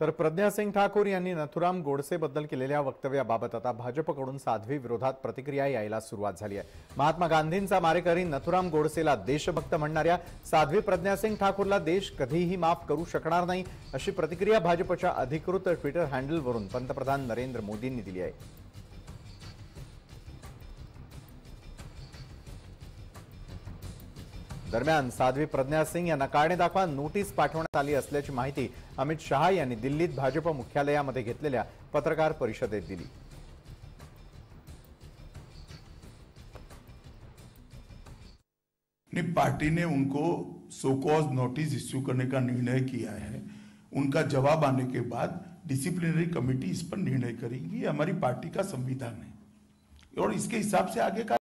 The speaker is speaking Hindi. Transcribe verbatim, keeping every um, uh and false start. तर प्रज्ञा सिंह ठाकूर यांनी नथुराम गोडसे बद्दल केलेल्या वक्तव्याबाबत आता भाजपकडून साध्वी विरोधात प्रतिक्रिया यायला सुरुवात झाली आहे। महात्मा गांधींचा मारेकरी नथुराम गोडसेला देशभक्त म्हणणाऱ्या साध्वी प्रज्ञा सिंह ठाकूरला देश कधीही माफ करू शकणार नाही अशी प्रतिक्रिया भाजपच्या अधिकृत ट्विटर हँडलवरून पंतप्रधान नरेंद्र मोदींनी दिली आहे। दरम्यान साध्वी प्रज्ञा सिंह यांना कारणे दाखवा नोटीस पाठवण्यात आली असल्याची माहिती अमित शाह यांनी दिल्लीत भाजप मुख्यालयामध्ये घेतलेल्या पत्रकार परिषदेत दिली। ने पार्टी ने उनको सो कॉज नोटिस इश्यू करने का निर्णय किया है। उनका जवाब आने के बाद डिसिप्लिनरी कमेटी इस पर निर्णय करेगी। हमारी पार्टी का संविधान है और इसके हिसाब से आगे का